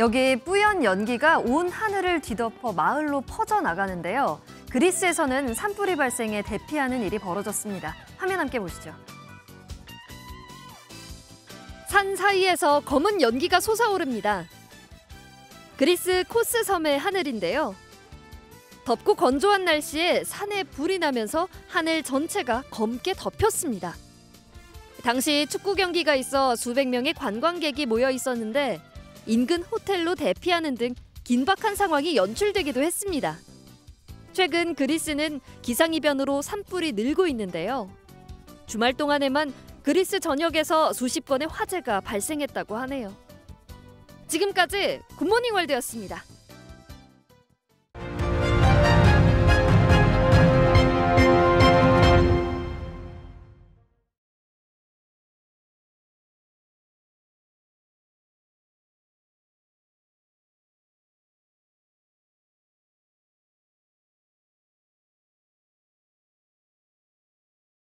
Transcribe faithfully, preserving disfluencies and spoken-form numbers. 여기 뿌연 연기가 온 하늘을 뒤덮어 마을로 퍼져나가는데요. 그리스에서는 산불이 발생해 대피하는 일이 벌어졌습니다. 화면 함께 보시죠. 산 사이에서 검은 연기가 솟아오릅니다. 그리스 코스 섬의 하늘인데요. 덥고 건조한 날씨에 산에 불이 나면서 하늘 전체가 검게 덮였습니다. 당시 축구 경기가 있어 수백 명의 관광객이 모여 있었는데 인근 호텔로 대피하는 등 긴박한 상황이 연출되기도 했습니다. 최근 그리스는 기상이변으로 산불이 늘고 있는데요. 주말 동안에만 그리스 전역에서 수십 건의 화재가 발생했다고 하네요. 지금까지 굿모닝 월드였습니다.